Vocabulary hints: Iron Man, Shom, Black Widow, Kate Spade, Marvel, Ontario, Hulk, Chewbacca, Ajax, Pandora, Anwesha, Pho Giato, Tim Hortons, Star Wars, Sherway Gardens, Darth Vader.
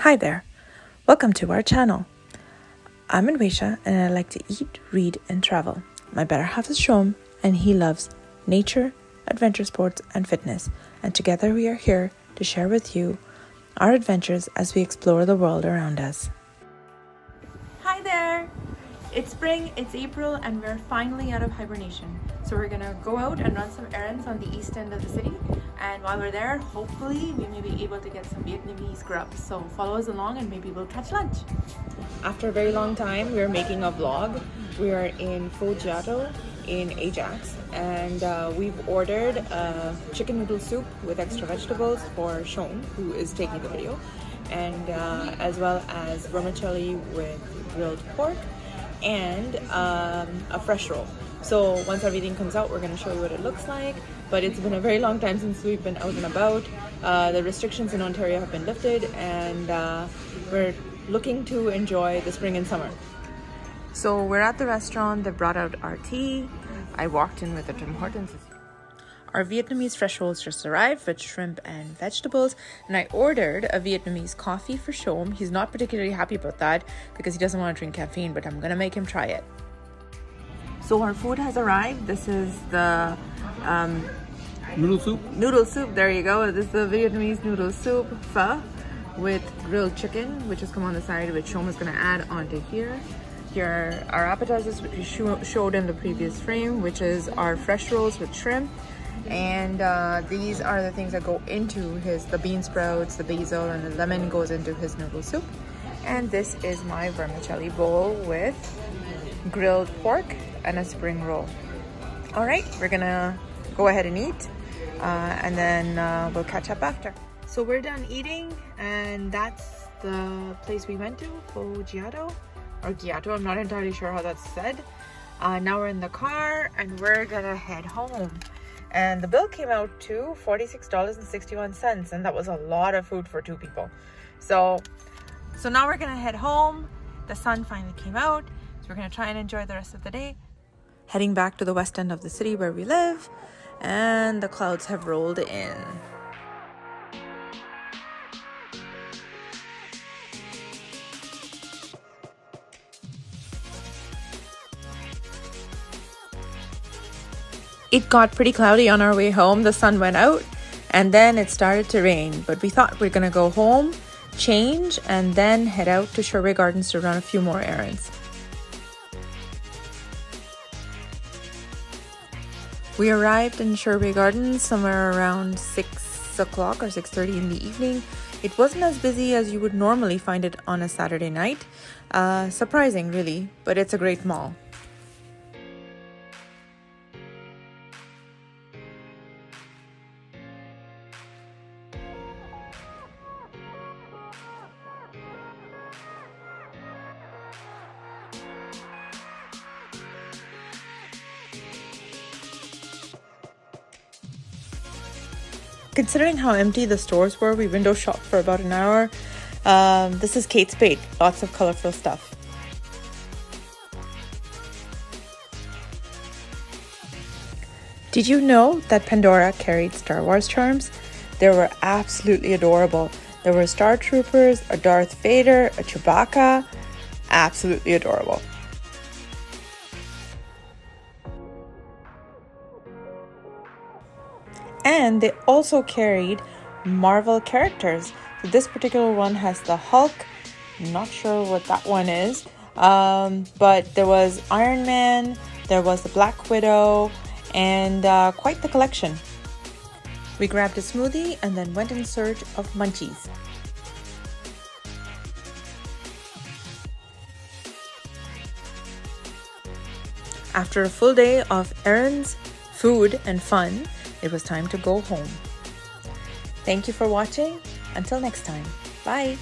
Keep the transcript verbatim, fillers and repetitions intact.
Hi there, welcome to our channel. I'm Anwesha and I like to eat, read and travel. My better half is Shom and he loves nature, adventure sports and fitness, and together we are here to share with you our adventures as we explore the world around us. Hi there, it's spring, it's April and we're finally out of hibernation. So we're gonna go out and run some errands on the east end of the city. And while we're there, hopefully we may be able to get some Vietnamese grub. So follow us along and maybe we'll catch lunch. After a very long time, we're making a vlog. We are in Pho Giato in Ajax. And uh, we've ordered a chicken noodle soup with extra vegetables for Shom, who is taking the video. And uh, as well as vermicelli with grilled pork and um, a fresh roll. So once everything comes out, we're going to show you what it looks like. But it's been a very long time since we've been out and about. Uh, the restrictions in Ontario have been lifted and uh, we're looking to enjoy the spring and summer. So we're at the restaurant. They brought out our tea. I walked in with the Tim Hortons. Our Vietnamese fresh rolls just arrived with shrimp and vegetables. And I ordered a Vietnamese coffee for Shom. He's not particularly happy about that because he doesn't want to drink caffeine, but I'm going to make him try it. So our food has arrived. This is the um, noodle soup. Noodle soup, there you go. This is the Vietnamese noodle soup, pho, with grilled chicken, which has come on the side, which Shom is gonna add onto here. Here are our appetizers, which you showed in the previous frame, which is our fresh rolls with shrimp. And uh, these are the things that go into his, the bean sprouts, the basil, and the lemon goes into his noodle soup. And this is my vermicelli bowl with grilled pork and a spring roll. All right, we're gonna go ahead and eat uh, and then uh, we'll catch up after. So we're done eating and that's the place we went to, Pho Giato or Giato, I'm not entirely sure how that's said. Uh, now we're in the car and we're gonna head home. And the bill came out to forty-six dollars and sixty-one cents and that was a lot of food for two people. So, so now we're gonna head home. The sun finally came out. We're going to try and enjoy the rest of the day. Heading back to the west end of the city where we live, and the clouds have rolled in. It got pretty cloudy on our way home. The sun went out and then it started to rain, but we thought we we're going to go home, change, and then head out to Sherway Gardens to run a few more errands. We arrived in Sherway Gardens somewhere around six o'clock or six thirty in the evening. It wasn't as busy as you would normally find it on a Saturday night. Uh, surprising, really, but it's a great mall. Considering how empty the stores were, we window shopped for about an hour. Um, this is Kate Spade, lots of colorful stuff. Did you know that Pandora carried Star Wars charms? They were absolutely adorable. There were Star Troopers, a Darth Vader, a Chewbacca, absolutely adorable. And they also carried Marvel characters. So this particular one has the Hulk. I'm not sure what that one is. Um, but there was Iron Man. There was the Black Widow. And uh, quite the collection. We grabbed a smoothie and then went in search of munchies. After a full day of errands, food and fun, it was time to go home. Thank you for watching. Until next time. Bye.